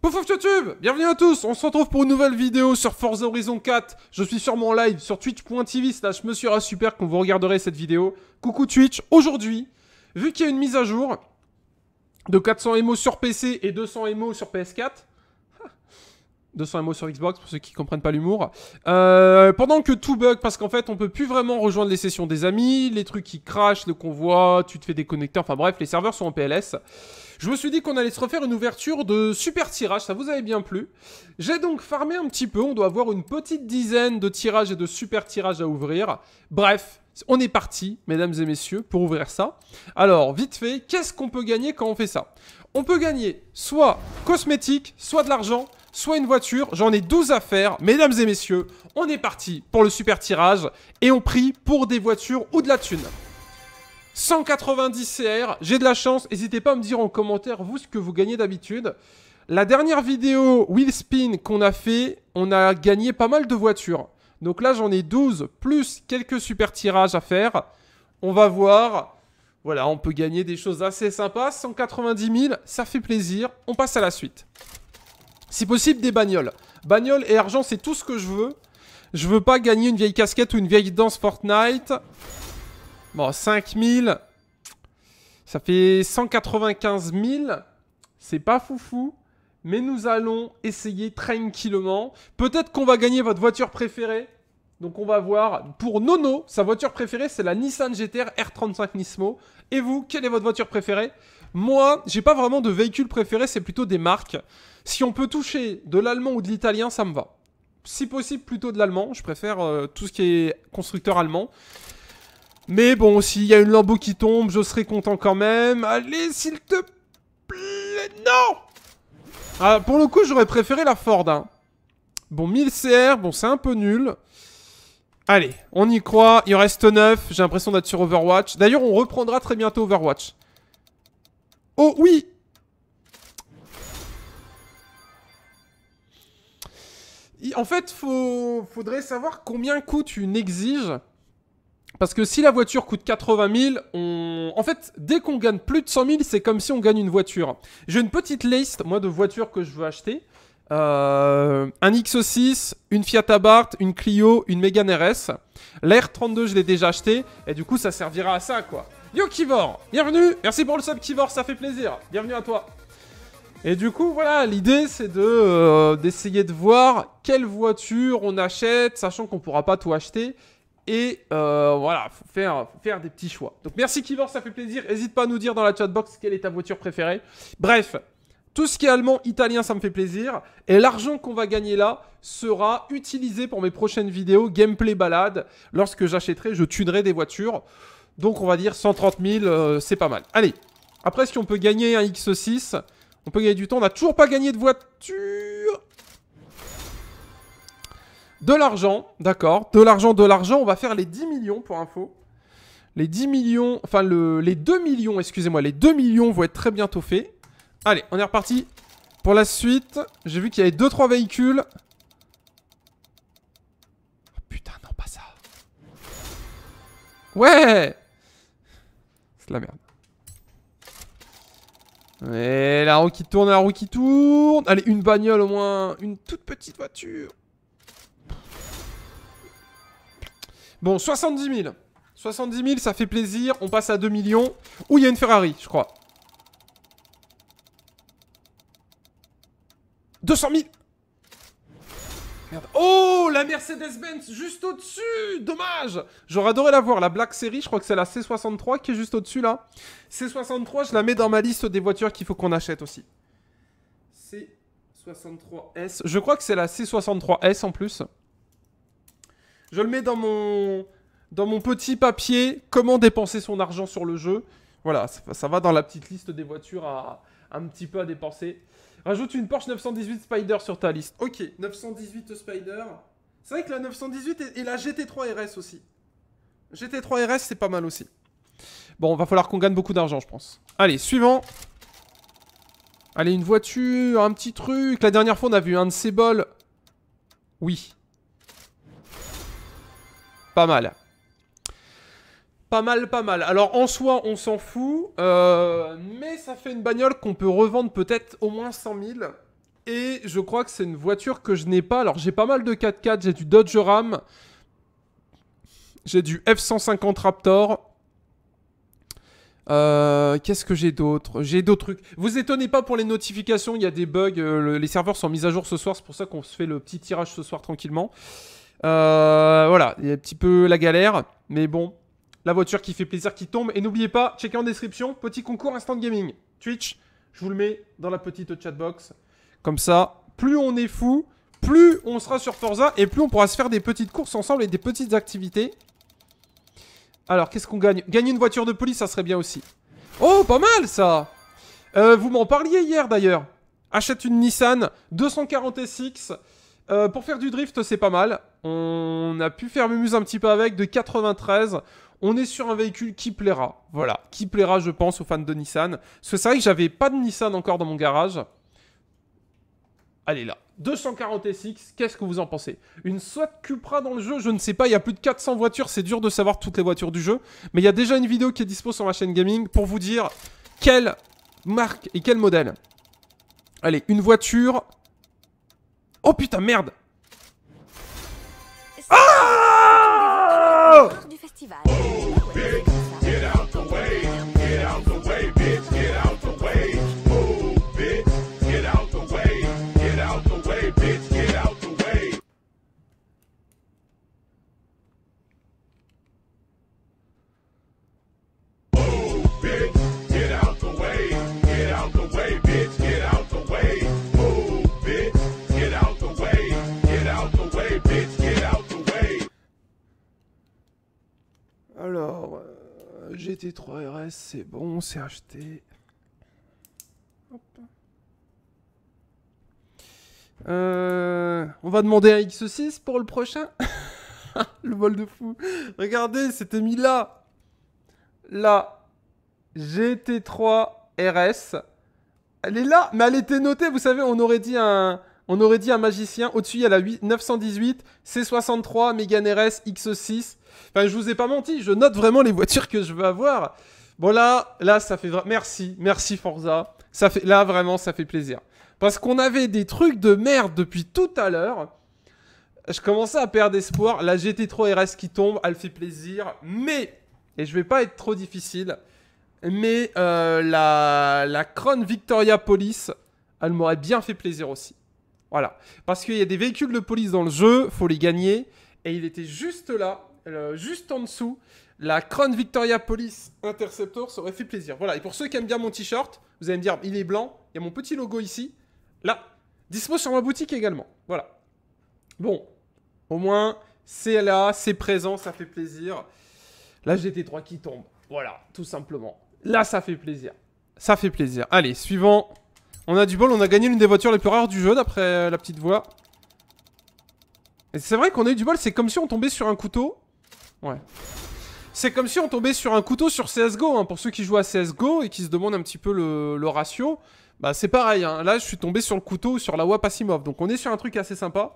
Pouf pouf YouTube, bienvenue à tous, on se retrouve pour une nouvelle vidéo sur Forza Horizon 4. Je suis sûrement en live sur twitch.tv/MrRatSuper quand vous regarderez cette vidéo. Coucou Twitch, aujourd'hui, vu qu'il y a une mise à jour de 400 MO sur PC et 200 MO sur PS4, 200 MO sur Xbox pour ceux qui comprennent pas l'humour, pendant que tout bug, parce qu'en fait on peut plus vraiment rejoindre les sessions des amis, les trucs qui crachent, le convoi, tu te fais déconnecter, enfin bref, les serveurs sont en PLS. Je me suis dit qu'on allait se refaire une ouverture de super tirage, ça vous avait bien plu. J'ai donc farmé un petit peu, on doit avoir une petite dizaine de tirages et de super tirages à ouvrir. Bref, on est parti, mesdames et messieurs, pour ouvrir ça. Alors, vite fait, qu'est-ce qu'on peut gagner quand on fait ça? On peut gagner soit cosmétiques, soit de l'argent, soit une voiture. J'en ai 12 à faire, mesdames et messieurs. On est parti pour le super tirage et on prie pour des voitures ou de la thune. 190 CR, j'ai de la chance, n'hésitez pas à me dire en commentaire vous ce que vous gagnez d'habitude. La dernière vidéo Wheel Spin qu'on a fait, on a gagné pas mal de voitures. Donc là j'en ai 12 plus quelques super tirages à faire. On va voir, voilà, on peut gagner des choses assez sympas, 190 000, ça fait plaisir, on passe à la suite. Si possible des bagnoles. Bagnoles et argent c'est tout ce que je veux. Je veux pas gagner une vieille casquette ou une vieille danse Fortnite. Bon, 5000, ça fait 195 000, c'est pas foufou, mais nous allons essayer tranquillement. Peut-être qu'on va gagner votre voiture préférée, donc on va voir. Pour Nono, sa voiture préférée, c'est la Nissan GTR R35 Nismo. Et vous, quelle est votre voiture préférée? Moi, j'ai pas vraiment de véhicule préféré, c'est plutôt des marques. Si on peut toucher de l'allemand ou de l'italien, ça me va. Si possible, plutôt de l'allemand, je préfère tout ce qui est constructeur allemand. Mais bon, s'il y a une Lambo qui tombe, je serai content quand même. Allez, s'il te plaît. Non. Alors, pour le coup, j'aurais préféré la Ford. Hein. Bon, 1000 CR, bon, c'est un peu nul. Allez, on y croit. Il reste 9. J'ai l'impression d'être sur Overwatch. D'ailleurs, on reprendra très bientôt Overwatch. Oh, oui. En fait, faudrait savoir combien coûte une exige. Parce que si la voiture coûte 80 000, en fait, dès qu'on gagne plus de 100 000, c'est comme si on gagne une voiture. J'ai une petite liste, moi, de voitures que je veux acheter. Un XO6, une Fiat Abarth, une Clio, une Mégane RS. L'R32, je l'ai déjà acheté. Et du coup, ça servira à ça, quoi. Yo, Kivor, bienvenue. Merci pour le sub, Kivor, ça fait plaisir. Bienvenue à toi. Et du coup, voilà, l'idée, c'est d'essayer de voir quelle voiture on achète, sachant qu'on ne pourra pas tout acheter. Et voilà, faut faire des petits choix. Donc merci Kivor, ça fait plaisir. N'hésite pas à nous dire dans la chatbox quelle est ta voiture préférée. Bref, tout ce qui est allemand, italien, ça me fait plaisir. Et l'argent qu'on va gagner là sera utilisé pour mes prochaines vidéos, gameplay balade. Lorsque j'achèterai, je tunerai des voitures. Donc on va dire 130 000, c'est pas mal. Allez, après si on peut gagner un X6, on peut gagner du temps. On n'a toujours pas gagné de voiture. De l'argent, d'accord. De l'argent. On va faire les 10 millions pour info. Les 10 millions, enfin les 2 millions, excusez-moi. Les 2 millions vont être très bientôt faits. Allez, on est reparti pour la suite. J'ai vu qu'il y avait 2-3 véhicules. Oh, putain, non, pas ça. Ouais. C'est de la merde. Et la roue qui tourne, la roue qui tourne. Allez, une bagnole au moins. Une toute petite voiture. Bon, 70 000. 70 000, ça fait plaisir. On passe à 2 millions. Ouh, il y a une Ferrari, je crois. 200 000. Merde. Oh, la Mercedes-Benz, juste au-dessus. Dommage. J'aurais adoré la voir. La Black Series, je crois que c'est la C63 qui est juste au-dessus, là. C63, je la mets dans ma liste des voitures qu'il faut qu'on achète aussi. C63S. Je crois que c'est la C63S en plus. Je le mets dans mon petit papier, comment dépenser son argent sur le jeu. Voilà, ça va dans la petite liste des voitures un petit peu à dépenser. Rajoute une Porsche 918 Spider sur ta liste. Ok, 918 Spider. C'est vrai que la 918 et la GT3 RS aussi. GT3 RS, c'est pas mal aussi. Bon, va falloir qu'on gagne beaucoup d'argent, je pense. Allez, suivant. Allez, une voiture, un petit truc. La dernière fois, on a vu un de ces bols. Oui. Pas mal. Pas mal, pas mal. Alors, en soi, on s'en fout. Mais ça fait une bagnole qu'on peut revendre peut-être au moins 100 000. et je crois que c'est une voiture que je n'ai pas. Alors j'ai pas mal de 4x4, j'ai du Dodge Ram, j'ai du F-150 Raptor. Qu'est-ce que j'ai d'autre? J'ai d'autres trucs. Vous étonnez pas pour les notifications, il y a des bugs, les serveurs sont mis à jour ce soir, c'est pour ça qu'on se fait le petit tirage ce soir tranquillement. Voilà, il y a un petit peu la galère, mais bon, la voiture qui fait plaisir, qui tombe. Et n'oubliez pas, checkez en description, petit concours Instant Gaming, Twitch, je vous le mets dans la petite chatbox. Comme ça, plus on est fou, plus on sera sur Forza et plus on pourra se faire des petites courses ensemble et des petites activités. Alors, qu'est-ce qu'on gagne? Gagner une voiture de police, ça serait bien aussi. Oh, pas mal, ça. Vous m'en parliez hier, d'ailleurs. Achète une Nissan 240SX. Pour faire du drift, c'est pas mal. On a pu faire mumuse un petit peu avec, de 93. On est sur un véhicule qui plaira. Voilà, qui plaira, je pense, aux fans de Nissan. Parce que c'est vrai que j'avais pas de Nissan encore dans mon garage. Allez, là. 240SX, qu'est-ce que vous en pensez? Une SWAT Cupra dans le jeu, je ne sais pas, il y a plus de 400 voitures, c'est dur de savoir toutes les voitures du jeu. Mais il y a déjà une vidéo qui est dispo sur ma chaîne gaming pour vous dire quelle marque et quel modèle. Allez, une voiture... Oh putain, merde! Ah! Alors, GT3 RS, c'est bon, c'est acheté. Hop. On va demander un XO6 pour le prochain. Le bol de fou. Regardez, c'était mis là. Là, GT3 RS. Elle est là, mais elle était notée, vous savez, on aurait dit un magicien. Au-dessus, il y a la 918, C63, Mégane RS, XO6. Enfin, je vous ai pas menti, je note vraiment les voitures que je veux avoir. Bon, là, ça fait... Merci, merci Forza. Ça fait... Là, vraiment, ça fait plaisir. Parce qu'on avait des trucs de merde depuis tout à l'heure. Je commençais à perdre espoir. La GT3 RS qui tombe, elle fait plaisir. Mais, et je vais pas être trop difficile, mais la Crown Victoria Police, elle m'aurait bien fait plaisir aussi. Voilà. Parce qu'il y a des véhicules de police dans le jeu, faut les gagner. Et il était juste là. Juste en dessous, la Crown Victoria Police Interceptor, ça aurait fait plaisir. Voilà, et pour ceux qui aiment bien mon t-shirt, vous allez me dire, il est blanc, il y a mon petit logo ici, là, dispo sur ma boutique également, voilà. Bon, au moins, c'est là, c'est présent, ça fait plaisir. La GT3 qui tombe, voilà, tout simplement. Là, ça fait plaisir, ça fait plaisir. Allez, suivant, on a du bol, on a gagné l'une des voitures les plus rares du jeu, d'après la petite voix. Et c'est vrai qu'on a eu du bol, c'est comme si on tombait sur un couteau. Ouais. C'est comme si on tombait sur un couteau sur CSGO, hein. Pour ceux qui jouent à CSGO et qui se demandent un petit peu le ratio, bah c'est pareil, hein. Là je suis tombé sur le couteau sur la WAP Asimov, donc on est sur un truc assez sympa.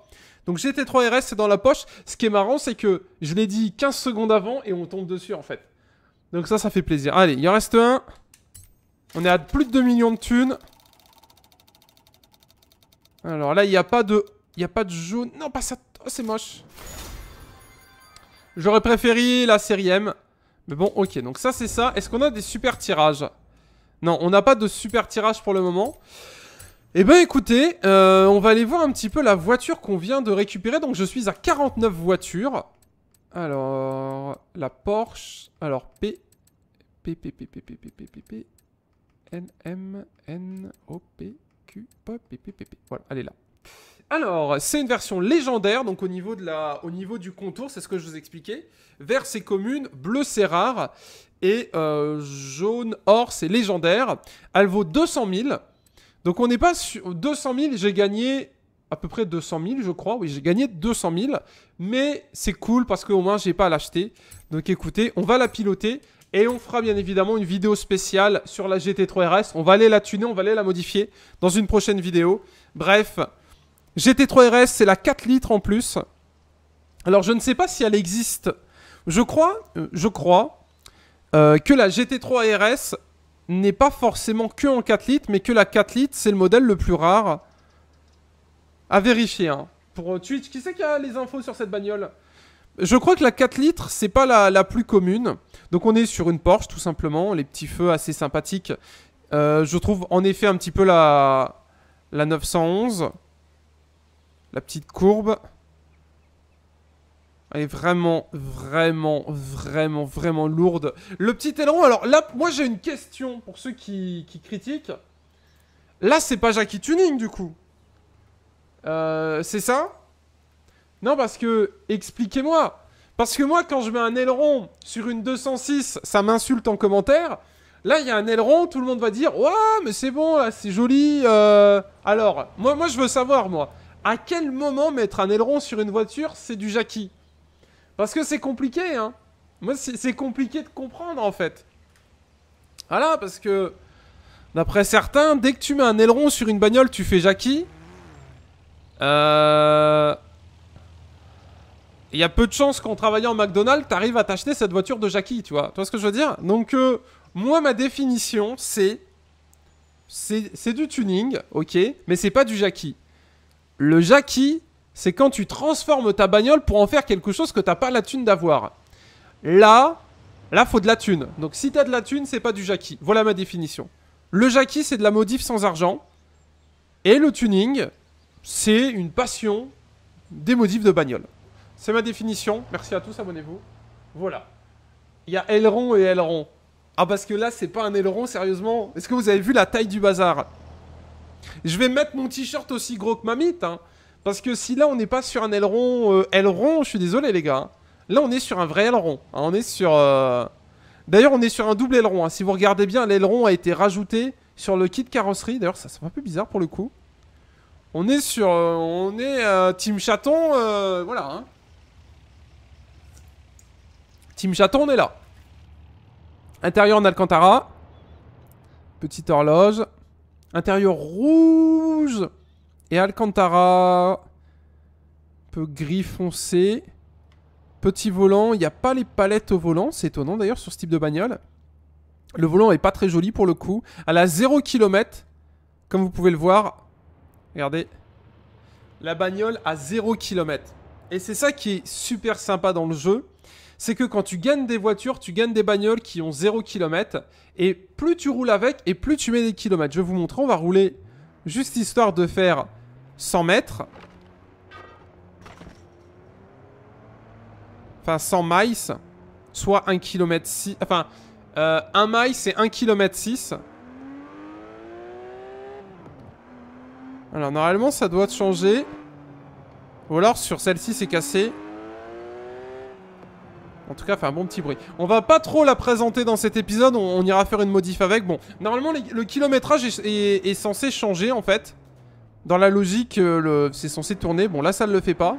Donc GT3 RS c'est dans la poche, ce qui est marrant c'est que je l'ai dit 15 secondes avant et on tombe dessus en fait. Donc ça fait plaisir. Allez, il en reste un, on est à plus de 2 millions de thunes. Alors là il n'y a pas de jaune, non pas ça, oh, c'est moche. J'aurais préféré la série M. Mais bon, ok. Donc ça, c'est ça. Est-ce qu'on a des super tirages? Non, on n'a pas de super tirage pour le moment. Eh ben, écoutez, on va aller voir un petit peu la voiture qu'on vient de récupérer. Donc, je suis à 49 voitures. Alors, la Porsche. Alors, P, N, M, N, O, P, Q, P. Voilà, elle est là. Alors, c'est une version légendaire, donc au niveau du contour, c'est ce que je vous expliquais. Vert, c'est commune, bleu, c'est rare, et jaune, or, c'est légendaire. Elle vaut 200 000, donc on n'est pas sur 200 000, j'ai gagné à peu près 200 000, je crois, oui, j'ai gagné 200 000, mais c'est cool parce qu'au moins, j'ai pas à l'acheter. Donc écoutez, on va la piloter, et on fera bien évidemment une vidéo spéciale sur la GT3 RS. On va aller la tuner, on va aller la modifier dans une prochaine vidéo. Bref... GT3 RS, c'est la 4 litres en plus. Alors, je ne sais pas si elle existe. Je crois que la GT3 RS n'est pas forcément que en 4 litres, mais que la 4 litres, c'est le modèle le plus rare. À vérifier, hein. Pour Twitch, qui c'est qui a les infos sur cette bagnole? Je crois que la 4 litres, c'est pas la plus commune. Donc on est sur une Porsche, tout simplement. Les petits feux assez sympathiques. Je trouve en effet un petit peu la 911. La petite courbe. Elle est vraiment, vraiment, vraiment, vraiment lourde. Le petit aileron. Alors là, moi j'ai une question pour ceux qui critiquent. Là, c'est pas Jackie Tuning, du coup. C'est ça? Non, parce que... Expliquez-moi. Parce que moi, quand je mets un aileron sur une 206, ça m'insulte en commentaire. Là, il y a un aileron, tout le monde va dire « Ouah, mais c'est bon, là, c'est joli. » Alors, moi, je veux savoir, moi. À quel moment mettre un aileron sur une voiture, c'est du Jackie? Parce que c'est compliqué, hein. Moi, c'est compliqué de comprendre, en fait. Voilà, parce que... D'après certains, dès que tu mets un aileron sur une bagnole, tu fais Jackie. Il y a peu de chances qu'en travaillant en McDonald's, t'arrives à t'acheter cette voiture de Jackie, tu vois. Tu vois ce que je veux dire? Donc, moi, ma définition, c'est du tuning, ok, mais c'est pas du Jackie. Le Jackie, c'est quand tu transformes ta bagnole pour en faire quelque chose que t'as pas la thune d'avoir. Là, faut de la thune. Donc, si t'as de la thune, c'est pas du Jackie. Voilà ma définition. Le Jackie, c'est de la modif sans argent. Et le tuning... C'est une passion des modifs de bagnole. C'est ma définition. Merci à tous, abonnez-vous. Voilà. Il y a aileron et aileron. Ah, parce que là, c'est pas un aileron, sérieusement. Est-ce que vous avez vu la taille du bazar? Je vais mettre mon t-shirt aussi gros que ma mythe, hein. Parce que si là, on n'est pas sur un aileron... aileron, je suis désolé, les gars. Là, on est sur un vrai aileron. Hein. On est sur... D'ailleurs, on est sur un double aileron. Hein. Si vous regardez bien, l'aileron a été rajouté sur le kit carrosserie. D'ailleurs, ça fait un peu bizarre pour le coup. On est sur... on est Team Chaton, voilà. Hein. Team Chaton, on est là. Intérieur en Alcantara. Petite horloge. Intérieur rouge. Et Alcantara. Un peu gris foncé. Petit volant. Il n'y a pas les palettes au volant. C'est étonnant d'ailleurs sur ce type de bagnole. Le volant n'est pas très joli pour le coup. Elle a 0 km. Comme vous pouvez le voir... Regardez, la bagnole à 0 km. Et c'est ça qui est super sympa dans le jeu. C'est que quand tu gagnes des voitures, tu gagnes des bagnoles qui ont 0 km. Et plus tu roules avec et plus tu mets des kilomètres. Je vais vous montrer, on va rouler juste histoire de faire 100 mètres. Enfin 100 miles, soit 1 km 6. Enfin, 1 mile c'est 1 km 6. Alors normalement ça doit changer. Ou alors sur celle-ci c'est cassé. En tout cas fait un bon petit bruit. On va pas trop la présenter dans cet épisode. On ira faire une modif avec. Bon, normalement le kilométrage est censé changer en fait. Dans la logique c'est censé tourner. Bon là ça ne le fait pas.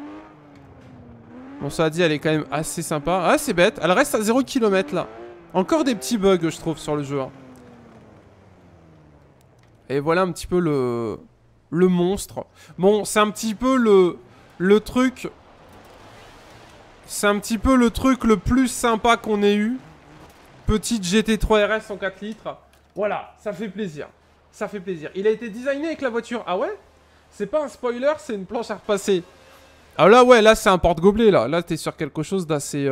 Bon ça a dit elle est quand même assez sympa. Ah c'est bête, elle reste à 0 km là. Encore des petits bugs je trouve sur le jeu hein. Et voilà un petit peu le monstre. Bon, c'est un petit peu le truc... C'est un petit peu le truc le plus sympa qu'on ait eu. Petite GT3 RS en 4 litres. Voilà, ça fait plaisir. Ça fait plaisir. Il a été designé avec la voiture. Ah ouais? C'est pas un spoiler, c'est une planche à repasser. Ah là, ouais, là, c'est un porte-gobelet, là. Là, t'es sur quelque chose d'assez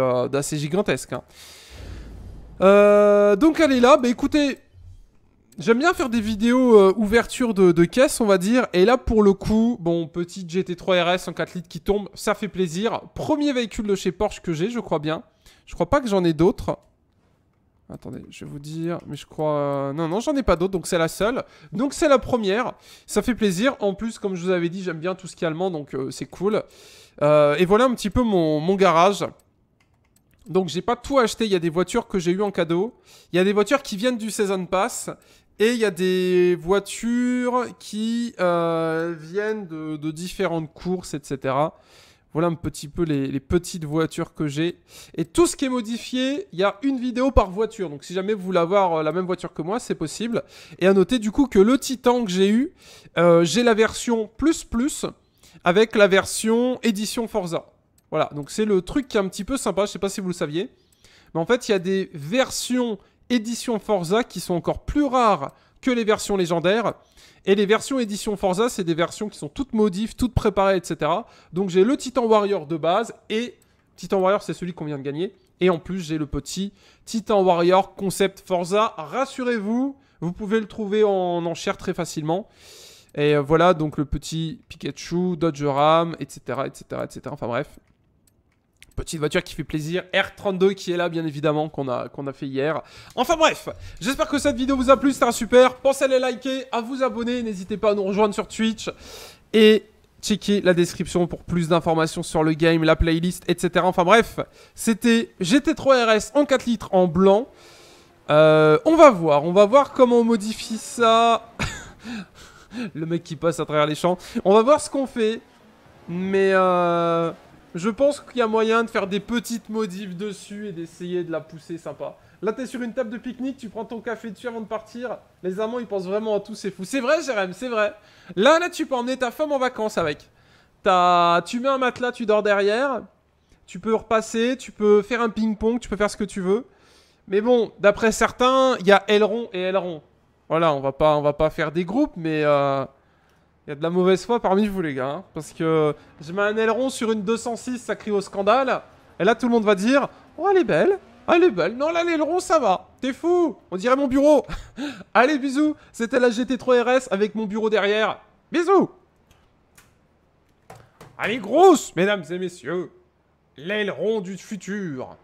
gigantesque. Hein. Donc, elle est là. Bah, écoutez... J'aime bien faire des vidéos ouverture de caisse, on va dire. Et là, pour le coup, bon, petite GT3 RS en 4 litres qui tombe, ça fait plaisir. Premier véhicule de chez Porsche que j'ai, je crois bien. Je crois pas que j'en ai d'autres. Attendez, je vais vous dire, mais je crois... Non, j'en ai pas d'autres, donc c'est la seule. Donc c'est la première, ça fait plaisir. En plus, comme je vous avais dit, j'aime bien tout ce qui est allemand, donc c'est cool. Et voilà un petit peu mon garage. Donc j'ai pas tout acheté, il y a des voitures que j'ai eues en cadeau. Il y a des voitures qui viennent du Season Pass... Et il y a des voitures qui viennent de différentes courses, etc. Voilà un petit peu les petites voitures que j'ai. Et tout ce qui est modifié, il y a une vidéo par voiture. Donc si jamais vous voulez avoir la même voiture que moi, c'est possible. Et à noter du coup que le Titan que j'ai eu, j'ai la version ++ avec la version édition Forza. Voilà, donc c'est le truc qui est un petit peu sympa, je sais pas si vous le saviez. Mais en fait, il y a des versions... édition Forza qui sont encore plus rares que les versions légendaires. Et les versions édition Forza, c'est des versions qui sont toutes modifs, toutes préparées, etc. Donc j'ai le Titan Warrior de base, et Titan Warrior, c'est celui qu'on vient de gagner. Et en plus, j'ai le petit Titan Warrior Concept Forza. Rassurez-vous, vous pouvez le trouver en enchère très facilement. Et voilà, donc le petit Pikachu, Dodge Ram, etc., etc., etc. Enfin bref, petite voiture qui fait plaisir, R32 qui est là bien évidemment, qu'on a fait hier. Enfin bref, j'espère que cette vidéo vous a plu, c'était un super. Pensez à les liker, à vous abonner, n'hésitez pas à nous rejoindre sur Twitch. Et checkez la description pour plus d'informations sur le game, la playlist, etc. Enfin bref, c'était GT3 RS en 4 litres en blanc. On va voir comment on modifie ça. Le mec qui passe à travers les champs. On va voir ce qu'on fait. Mais je pense qu'il y a moyen de faire des petites modifs dessus et d'essayer de la pousser sympa. Là, t'es sur une table de pique-nique, tu prends ton café dessus avant de partir. Les amants, ils pensent vraiment à tout, c'est fou. C'est vrai, Jérém, c'est vrai. Là, tu peux emmener ta femme en vacances avec. Tu mets un matelas, tu dors derrière. Tu peux repasser, tu peux faire un ping-pong, tu peux faire ce que tu veux. Mais bon, d'après certains, il y a aileron et aileron. Voilà, on va pas faire des groupes, mais il y a de la mauvaise foi parmi vous, les gars. Hein, parce que je mets un aileron sur une 206, ça crie au scandale. Et là, tout le monde va dire « Oh, elle est belle. Elle est belle. Non, là, l'aileron, ça va. T'es fou. On dirait mon bureau. » Allez, bisous. C'était la GT3 RS avec mon bureau derrière. Bisous. Elle est grosse, mesdames et messieurs. L'aileron du futur.